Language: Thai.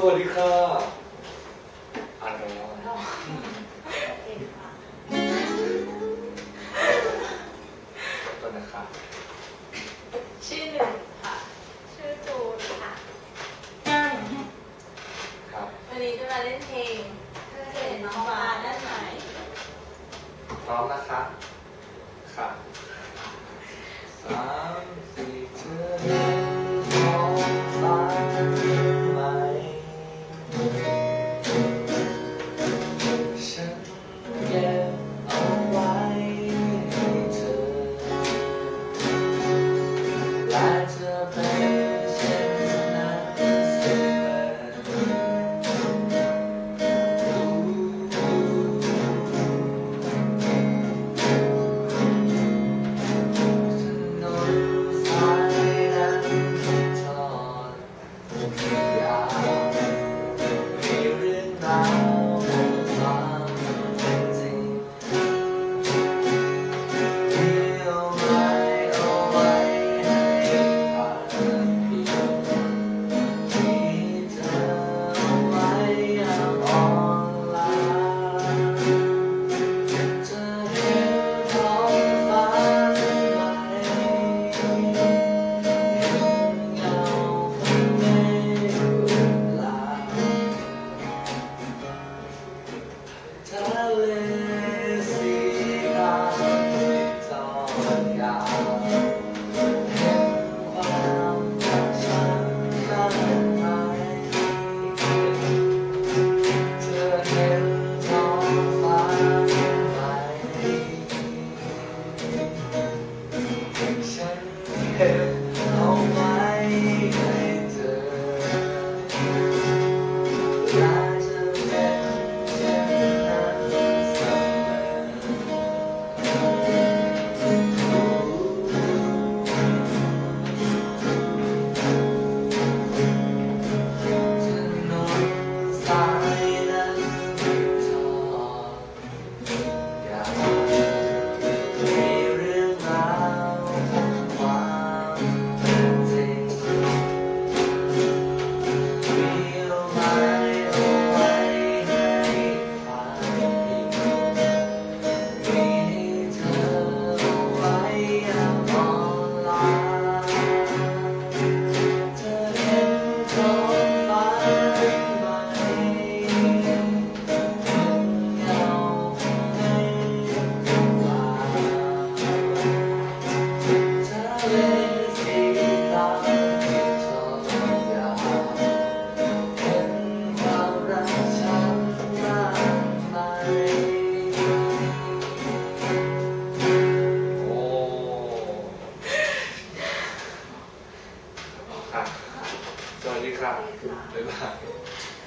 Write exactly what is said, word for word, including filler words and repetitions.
สวัสดีค่ะอันนี้ตัวนะคะชื่อหนึ่งค่ะชื่อจูนค่ะครับวันนี้จะมาเล่นเพลงเพื่อเห็นน้องมาด้านไหนพร้อมนะคะค่ะสามสี่เจ็ดสวัสดีครับบ๊ายบาย